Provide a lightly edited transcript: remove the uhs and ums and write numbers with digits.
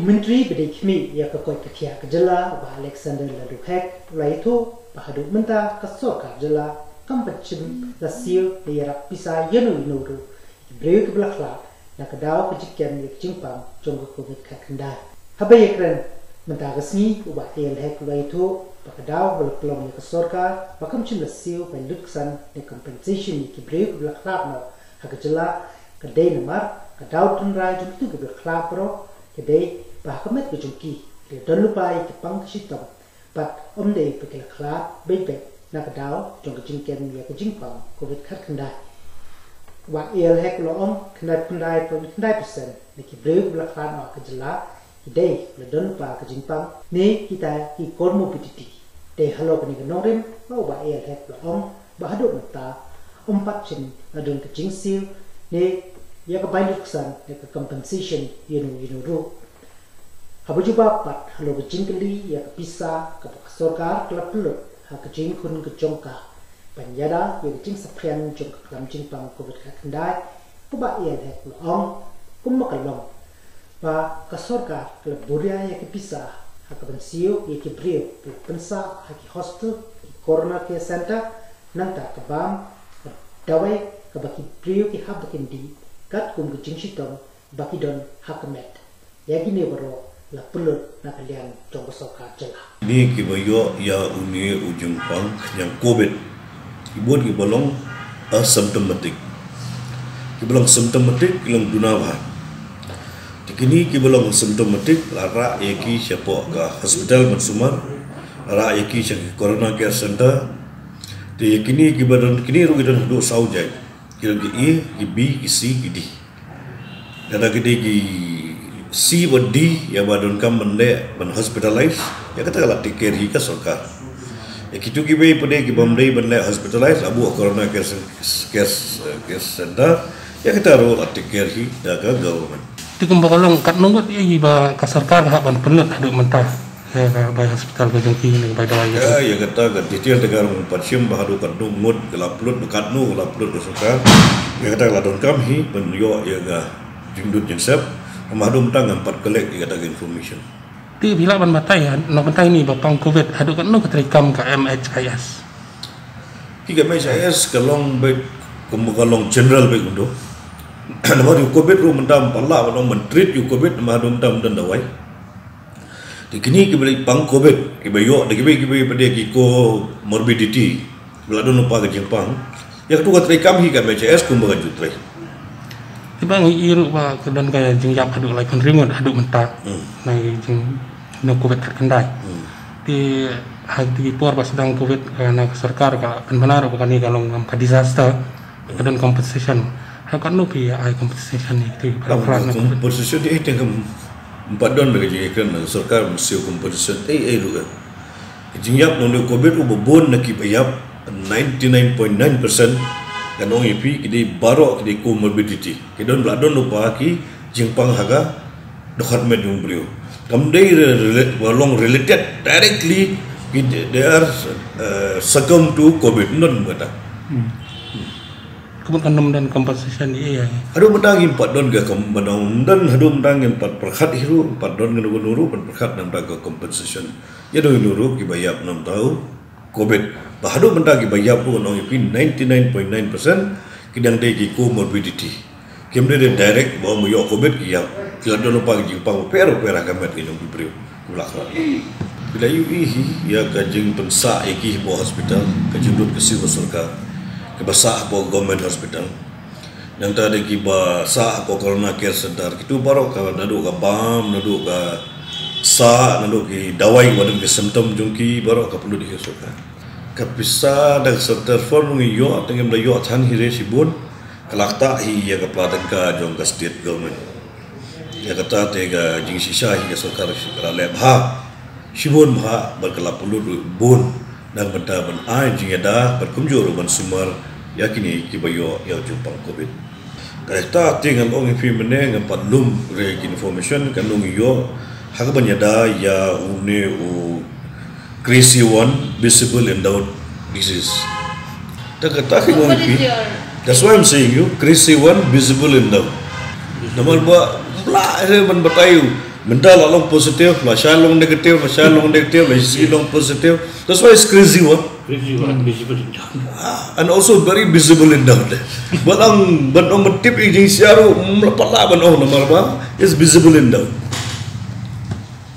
menteri bedekmi ya kakoi kakia kejela ba Alexander laduk hek laito bahaduk menta kasor kajela kampacim lasil leyarak pisa yano inoru ibreu keblakla na kadao kejikian yek jingpam jonggo covid kakenda habaya kren menta kesni uba el hek laito bakadao belplong ni kasor ka bakamcim lasil penduksan ne compensation ki breu keblakla na hakajela kedai namar kadao tunrai jongtu keblakla pro kedai bahkamet kejungki le don lupai ke pangkisitong pat omdei pekel kla bebe nakadao jong kejingken ya kejingpang covid khat khandai wa el hek lo om khnai pundai pon khnai persen neki breu bla khan wa kejela kedai le don pa kejingpang ne kita ki kormo pititi te halo ni gnorim wa ba el hek lo om bahadok mata ompat chin adon kejingsil ne ya kebanyakan ya ke compensation yenu ro habu juba pat halo jingkeli ya bisa ke sorkar klub lu ha ke jingkun ke jongka panjada ya jing saprian jong klam jingpang covid khandai kuba ya hek lu om kumma kalong pa ke sorkar klub buria ya ke bisa ha ke bensiu ya ke brio pensa ha ke hostel corona ke center nanta ke bam dawai ke baki brio ke hab ke di kat kum kucing sitom baki don hakamet yakini boro la pulut na kalian jong soka jela ni ki boyo ya uni ujung pang yang covid ibon ki bolong asymptomatic ki bolong symptomatic lang dunawa tikini ki bolong symptomatic lara yaki siapo ka hospital mansumar lara yaki siaki corona care center te yakini ki badan kini rugi don do saujai kira ke E, ke B, ke C, ke D. Karena kita ke C dan D yang badan kamu mendek dan hospitalize, ya katakanlah take care ke sorkar. Ya kita ke B pada ke Bamdai mendek hospitalize, abu corona care center, ya kita harus take care ke government. Itu kembakalong kat nunggut ya iba ke sorkar haban penut aduk mentah. Ya baik hospital kejengki ni baik dawai. Ya kata kat detail tegar pasien bahadu kat nungut kelaplut dekat nu kelaplut kesuka. Ya kata ladon kami penyo ya ga jindut jensep mahadum tang empat kelek ya kata information. Ti bila ban matai ya nak matai ni bapang covid hadu kat nu keterikam ka MHIS. Ki ka MHIS kalong baik kemukalong general baik undo. Nama di covid ru mendam pala kalau mentreat you covid mahadum tam dan dawai. Kini kembali pang covid kibayo kembali pada kiko morbidity belado nupa ke Jepang yang tu kat rekam hi kat BCS kumbaga jutre tibang iru ba kedan kaya jing yap aduk lai kontrimun aduk mentak nai jing no covid terkendai ti hati por pas sedang covid karena sarkar ka benar bukan ni kalau ngam ka disaster kedan compensation akan no pi ai compensation ni ti pelakran compensation dia tengam empat don bagi jengkan sarkar mesti kompensasi ruga jingyap nonde covid u bebon naki bayap 99.9% kanong ipi kidi barok kidi comorbidity kidon bladon lupa ki jingpang haga dokhat medung brio kamdei relate long related directly they are succumb to covid non bata kemudian nom dan kompensasi iya aduh mendang empat don ga mendang dan aduh mendang empat perkat hiru empat don nuru dan perkat nam daga kompensasi ya do nuru ki bayap 6 tahun covid bahadu mendang ki bayap pun 99.9% kidang de ki comorbidity kemde de direct bahwa yo covid ki ya kila don pang ji pang pero pera kamet ki nung pri ulak bila yu ihi ya kajing pensa iki bo hospital kajing dut kesiwa sarkar kebasah po government hospital yang tadi kibasah po corona care center itu baru kalau nado ke bam nado ke sa nado ke dawai wadon ke symptom jongki baru ke perlu dihisukan kebisa dan center form yo tengem dayo chan hire sibun kalakta hi ya ke plataka jong ke state government ya kata tega jing sisa hi ke sarkar lebha sibun bha berkala perlu bun dan benda-benda anjing ada berkunjung rumah sumber yakini kibayo yang jumpa covid kereta tinggal orang yang meneng empat lum reg information kanung yo harga banyada ya une u crazy one visible endowed disease terkata ki orang pi that's why I'm saying you crazy one visible endowed nomor ba bla re ban batayu Minta long positif, masya long negatif, masya long negatif, masih long positive. That's why it's crazy one. Crazy one, visible in down. And also very visible in down. But ang banong matip ijing siaro melapat lah banong namarba is visible in down.